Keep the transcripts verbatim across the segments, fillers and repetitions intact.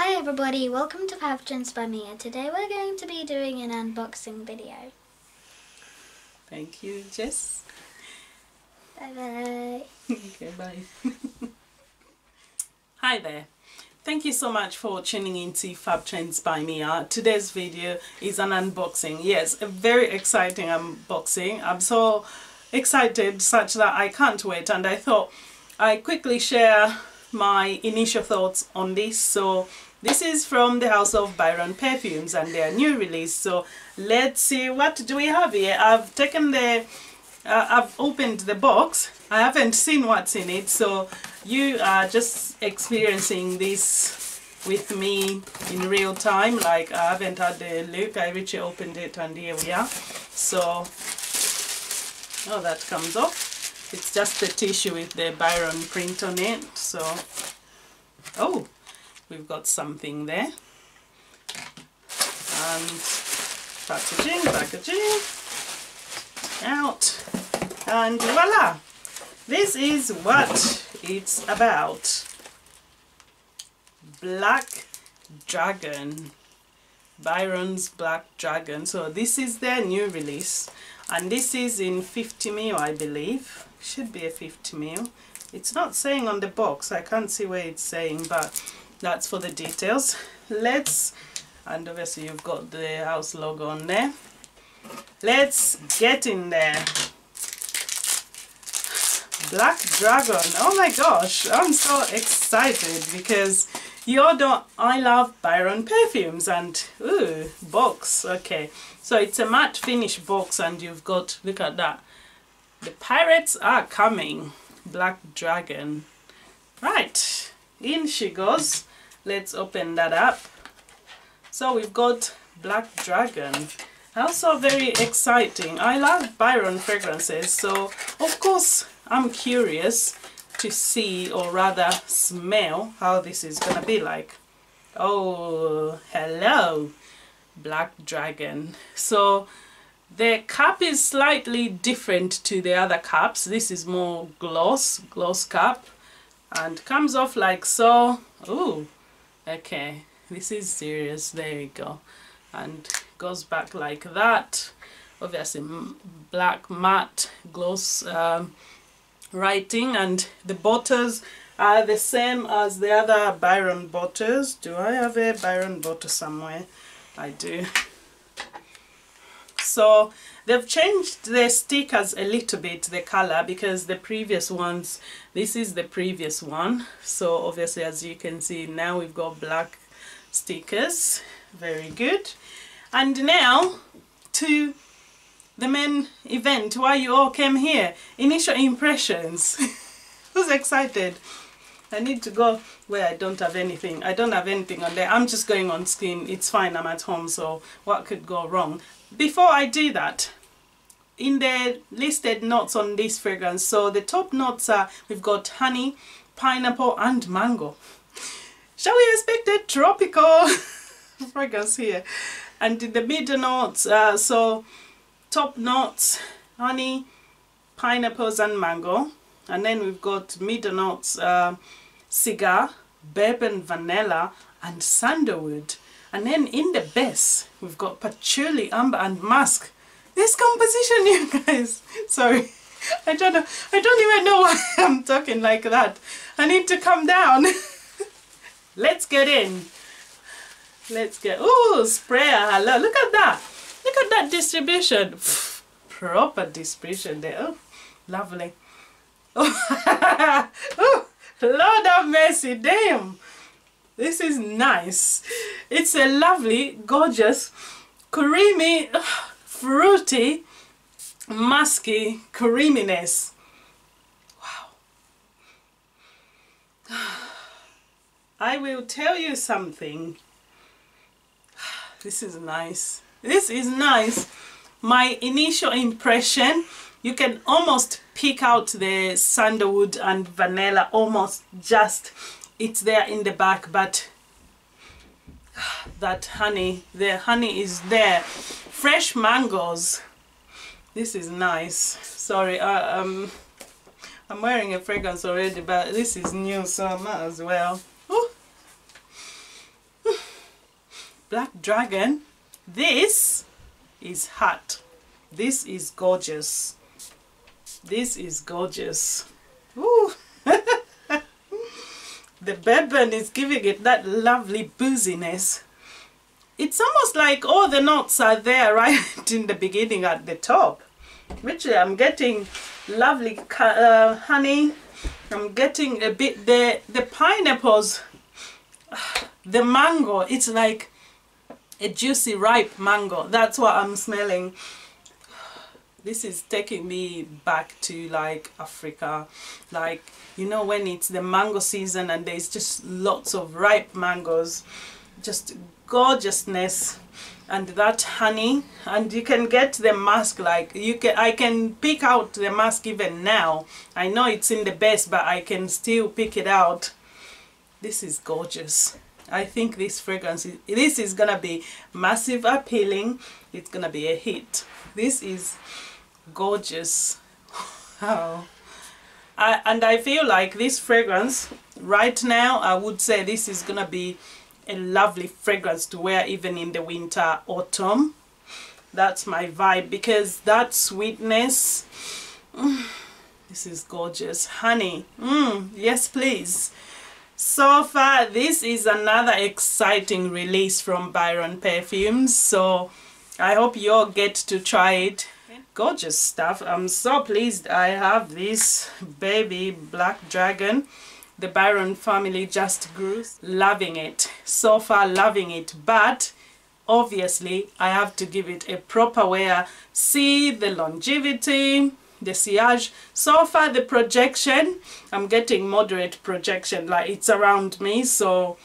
Hi everybody, welcome to Fab Trends By Miya. Today we're going to be doing an unboxing video. Thank you, Jess. Bye bye. Okay, bye. Hi there. Thank you so much for tuning in to Fab Trends By Miya. Today's video is an unboxing. Yes, a very exciting unboxing. I'm so excited such that I can't wait, and I thought I'd quickly share my initial thoughts on this. So this is from the house of Byron Parfums and their new release. So let's see, what do we have here? I've taken the uh, I've opened the box. I haven't seen what's in it, so you are just experiencing this with me in real time. Like, I haven't had a look. I literally opened it and here we are. So oh, that comes off. It's just the tissue with the Byron print on it. So, oh, we've got something there. And packaging, packaging, out, and voila! This is what it's about. Black Dragon. Byron's Black Dragon. So this is their new release, and this is in fifty mil, I believe. Should be a fifty mil. It's not saying on the box, I can't see where it's saying, but that's for the details. Let's, and obviously you've got the house logo on there. Let's get in there. Black Dragon. Oh my gosh, I'm so excited because you all know I love Byron Parfums, and ooh, box. Okay, so it's a matte finish box, and you've got, look at that, the pirates are coming. Black Dragon. Right, in she goes. Let's open that up. So we've got Black Dragon. Also very exciting. I love Byron fragrances, so of course I'm curious to see, or rather smell, how this is gonna be like. Oh, hello, Black Dragon. So the cap is slightly different to the other caps. This is more gloss, gloss cap, and comes off like so. Ooh, okay, this is serious. There we go, and goes back like that. Obviously black matte gloss um, writing, and the bottles are the same as the other Byron bottles. Do I have a Byron bottle somewhere? I do. So they've changed the stickers a little bit, the color, because the previous ones, this is the previous one. So obviously, as you can see, now we've got black stickers. Very good. And now to the main event, why you all came here. Initial impressions. Who's excited? I need to go where I don't have anything. I don't have anything on there. I'm just going on screen. It's fine, I'm at home, so what could go wrong? Before I do that, in the listed notes on this fragrance, so the top notes are, we've got honey, pineapple and mango. Shall we expect a tropical fragrance here? And in the middle notes, uh, so top notes, honey, pineapples and mango. And then we've got middle notes, uh, cigar, bourbon, vanilla and sandalwood. And then in the base, we've got patchouli, amber and musk. This composition, you guys, sorry, I don't know, I don't even know why I'm talking like that. I need to calm down. Let's get in. Let's get, ooh, sprayer, hello, look at that. Look at that distribution. Pff, proper distribution there. Oh, lovely. Oh, oh, Lord have mercy, damn. This is nice. It's a lovely, gorgeous, creamy, fruity, musky creaminess. Wow. I will tell you something. This is nice. This is nice. My initial impression, you can almost pick out the sandalwood and vanilla, almost just. It's there in the back, but that honey, the honey is there. Fresh mangoes. This is nice. Sorry, uh, um, I'm wearing a fragrance already, but this is new, so I might as well. Ooh. Black Dragon. This is hot. This is gorgeous. This is gorgeous. Ooh. The bourbon is giving it that lovely booziness. It's almost like all the notes are there right in the beginning at the top. Literally, I'm getting lovely uh, honey. I'm getting a bit the the pineapples, the mango. It's like a juicy ripe mango. That's what I'm smelling. This is taking me back to like Africa, like, you know, when it's the mango season and there's just lots of ripe mangoes, just gorgeousness, and that honey. And you can get the musk, like you can I can pick out the musk even now. I know it's in the base, but I can still pick it out. This is gorgeous. I think this fragrance is, this is gonna be massive appealing. It's gonna be a hit. This is gorgeous. Wow. I, and I feel like this fragrance right now, I would say this is gonna be a lovely fragrance to wear even in the winter, autumn. That's my vibe, because that sweetness, mm, this is gorgeous. Honey, mm, yes please. So far, this is another exciting release from Byron Parfums, so I hope you all get to try it. Gorgeous stuff. I'm so pleased I have this baby Black Dragon. The Byron family just grew. Loving it. So far, loving it. But obviously, I have to give it a proper wear. See the longevity, the sillage. So far, the projection, I'm getting moderate projection. Like, it's around me, so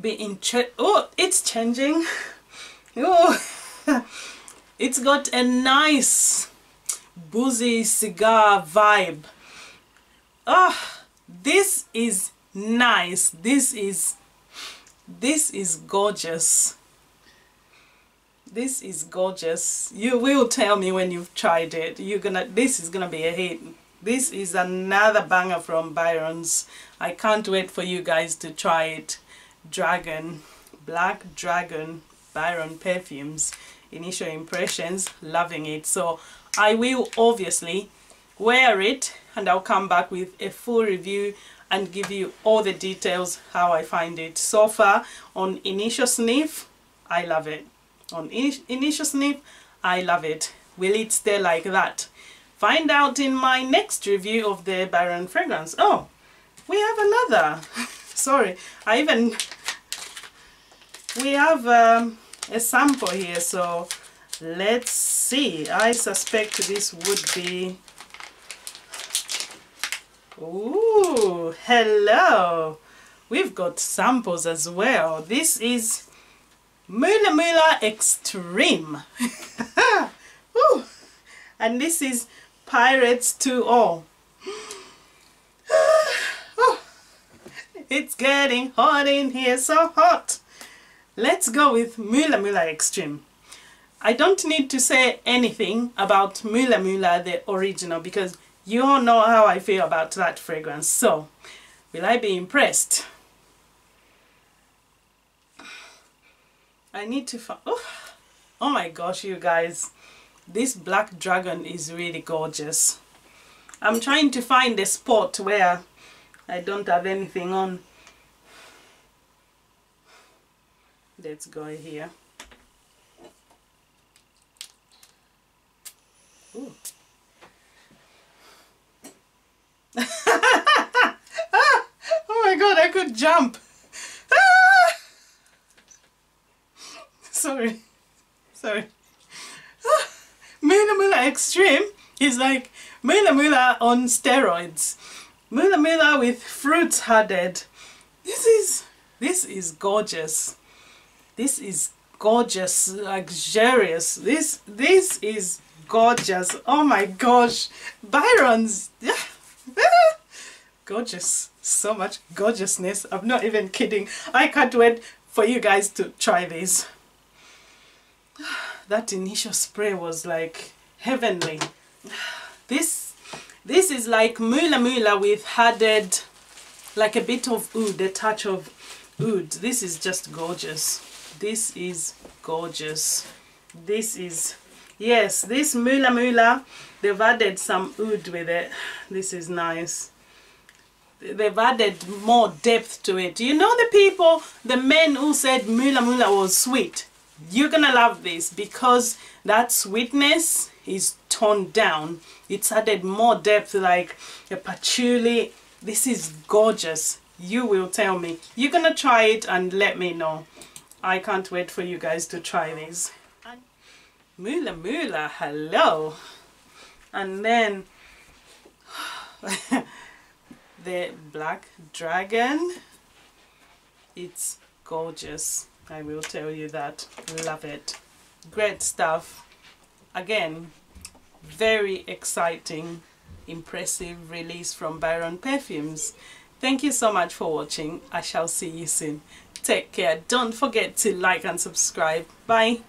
be in check. Oh, it's changing. Oh, it's got a nice boozy cigar vibe. Ah, this is nice. This is this is gorgeous. This is gorgeous. You will tell me when you've tried it. You're gonna. This is gonna be a hit. This is another banger from Byron's. I can't wait for you guys to try it. Dragon, Black Dragon. Byron Parfums. Initial impressions, loving it. So I will obviously wear it and I'll come back with a full review and give you all the details how I find it. So far, on initial sniff, I love it. On in initial sniff, I love it. Will it stay like that? Find out in my next review of the Byron fragrance. Oh, we have another. Sorry, I even... We have um, a sample here, so let's see. I suspect this would be... Ooh, hello! We've got samples as well. This is Mula Mula Extreme. Ooh. And this is Pirates two zero. Oh. It's getting hot in here, so hot! Let's go with Mula Mula Extreme. I don't need to say anything about Mula Mula, the original, because you all know how I feel about that fragrance. So, will I be impressed? I need to find... Oh, oh my gosh, you guys. This Black Dragon is really gorgeous. I'm trying to find a spot where I don't have anything on. Let's go here. Ooh. Ah, oh my God, I could jump. Ah. Sorry. Sorry. Ah. Mula Mula Extreme is like Mula Mula on steroids. Mula Mula with fruits added. This is, this is gorgeous. This is gorgeous, luxurious. This this is gorgeous. Oh my gosh, Byron's gorgeous. So much gorgeousness. I'm not even kidding. I can't wait for you guys to try this. That initial spray was like heavenly. This this is like Mula Mula with added like a bit of oud, a touch of Oud. This is just gorgeous. This is gorgeous. This is, yes, this Mula Mula, they've added some oud with it. This is nice. They've added more depth to it. You know, the people, the men who said Mula Mula was sweet, you're gonna love this because that sweetness is toned down. It's added more depth, like a patchouli. This is gorgeous. You will tell me. You're gonna try it and let me know. I can't wait for you guys to try these. Mula Mula, hello. And then the Black Dragon. It's gorgeous, I will tell you that. Love it. Great stuff. Again, very exciting, impressive release from Byron Parfums. Thank you so much for watching. I shall see you soon. Take care. Don't forget to like and subscribe. Bye.